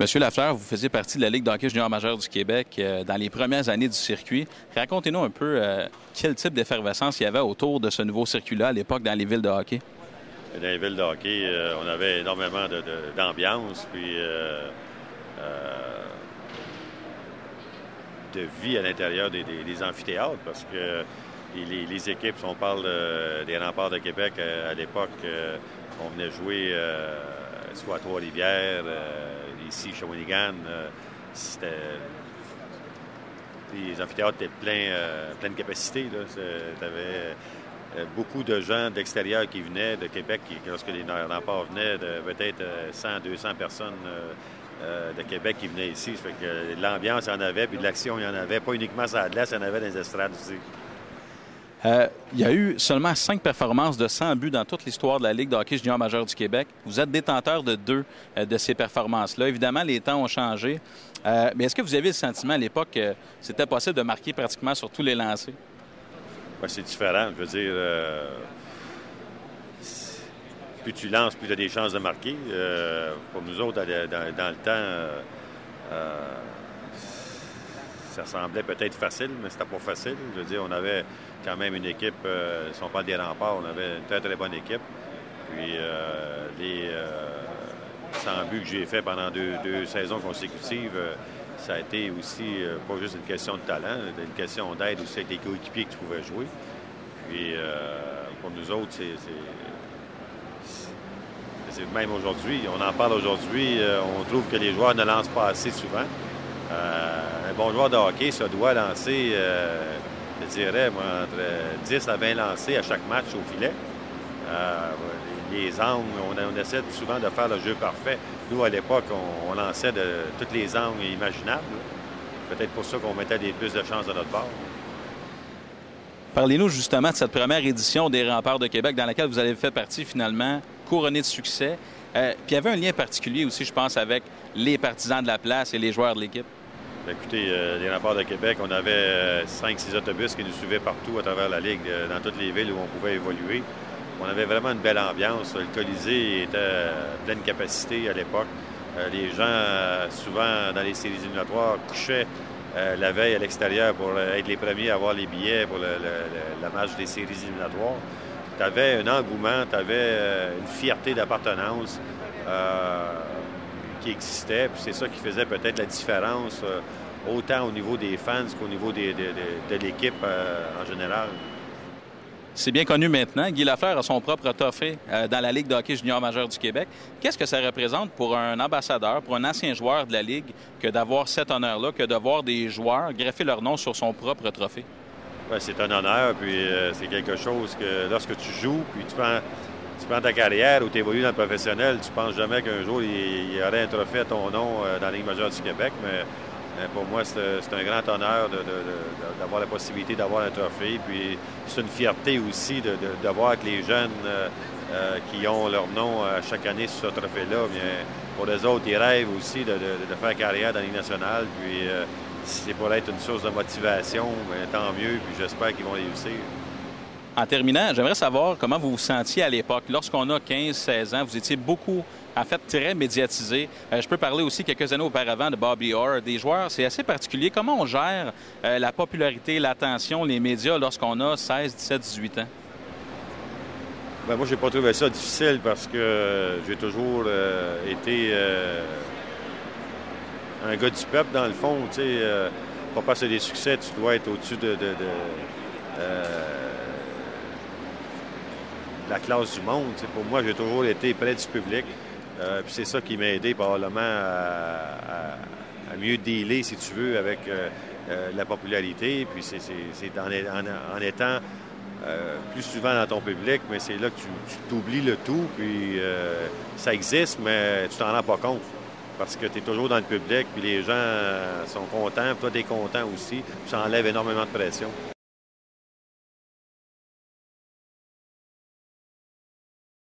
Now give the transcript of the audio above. Monsieur Lafleur, vous faisiez partie de la Ligue de hockey junior majeur du Québec dans les premières années du circuit. Racontez-nous un peu quel type d'effervescence il y avait autour de ce nouveau circuit-là à l'époque dans les villes de hockey. Dans les villes de hockey, on avait énormément d'ambiance, puis de vie à l'intérieur des amphithéâtres, parce que les équipes, on parle des Remparts de Québec, à l'époque, on venait jouer soit à Trois-Rivières, ici, chez Winnegan, les amphithéâtres étaient plein de capacité. Tu avais beaucoup de gens d'extérieur qui venaient de Québec, lorsque les Remparts venaient, peut-être 100, 200 personnes de Québec qui venaient ici. Ça fait que l'ambiance, il y en avait, puis de l'action, il y en avait. Pas uniquement sur la glace, il y en avait dans les estrades aussi. Il y a eu seulement 5 performances de 100 buts dans toute l'histoire de la Ligue de hockey junior majeur du Québec. Vous êtes détenteur de 2 de ces performances-là. Évidemment, les temps ont changé. Mais est-ce que vous avez le sentiment à l'époque que c'était possible de marquer pratiquement sur tous les lancers? Bien, c'est différent. Je veux dire, plus tu lances, plus tu as des chances de marquer. Pour nous autres, dans le temps, ça semblait peut-être facile, mais c'était pas facile. Je veux dire, on avait quand même une équipe, si on parle des Remparts, on avait une très, très bonne équipe. Puis les 100 buts que j'ai fait pendant deux saisons consécutives, ça a été aussi pas juste une question de talent, une question d'aide aussi avec les coéquipiers que tu pouvais jouer. Puis pour nous autres, c'est même aujourd'hui, on en parle aujourd'hui, on trouve que les joueurs ne lancent pas assez souvent. Un bon joueur de hockey se doit lancer, je dirais, entre 10 à 20 lancers à chaque match au filet. Les angles, on essaie souvent de faire le jeu parfait. Nous, à l'époque, on lançait de toutes les angles imaginables. Peut-être pour ça qu'on mettait des plus de chances de notre part. Parlez-nous justement de cette première édition des Remparts de Québec dans laquelle vous avez fait partie finalement, couronnée de succès. Puis il y avait un lien particulier aussi, je pense, avec les partisans de la place et les joueurs de l'équipe. Écoutez, les Remparts de Québec, on avait 5-6 autobus qui nous suivaient partout à travers la Ligue, dans toutes les villes où on pouvait évoluer. On avait vraiment une belle ambiance. Le Colisée était à pleine capacité à l'époque. Les gens, souvent, dans les séries éliminatoires, couchaient la veille à l'extérieur pour être les premiers à avoir les billets pour la match des séries éliminatoires. Tu avais un engouement, tu avais une fierté d'appartenance qui existait. Puis c'est ça qui faisait peut-être la différence, autant au niveau des fans qu'au niveau de l'équipe en général. C'est bien connu maintenant. Guy Lafleur a son propre trophée dans la Ligue de hockey junior majeur du Québec. Qu'est-ce que ça représente pour un ambassadeur, pour un ancien joueur de la Ligue, que d'avoir cet honneur-là, que de voir des joueurs greffer leur nom sur son propre trophée? Bien, c'est un honneur, puis c'est quelque chose que lorsque tu joues, puis tu prends ta carrière ou tu évolues dans le professionnel, tu ne penses jamais qu'un jour il y aurait un trophée à ton nom dans la Ligue majeure du Québec. Mais pour moi, c'est un grand honneur d'avoir la possibilité d'avoir un trophée. Puis c'est une fierté aussi de voir que les jeunes qui ont leur nom chaque année sur ce trophée-là, bien, pour les autres, ils rêvent aussi de faire carrière dans la Ligue nationale. Puis, c'est pour être une source de motivation, bien, tant mieux, puis j'espère qu'ils vont réussir. En terminant, j'aimerais savoir comment vous vous sentiez à l'époque. Lorsqu'on a 15-16 ans, vous étiez beaucoup, en fait, très médiatisé. Je peux parler aussi quelques années auparavant de Bobby Orr, des joueurs. C'est assez particulier. Comment on gère la popularité, l'attention, les médias lorsqu'on a 16, 17, 18 ans? Bien, moi, j'ai pas trouvé ça difficile parce que j'ai toujours été... un gars du peuple, dans le fond, tu sais, pour passer des succès, tu dois être au-dessus de la classe du monde. Tu sais, pour moi, j'ai toujours été près du public. Puis c'est ça qui m'a aidé probablement à mieux dealer, si tu veux, avec la popularité. Puis c'est en étant plus souvent dans ton public, mais c'est là que tu t'oublies le tout. Puis ça existe, mais tu t'en rends pas compte. Parce que tu es toujours dans le public, puis les gens sont contents, puis toi, tu es content aussi, puis ça enlève énormément de pression.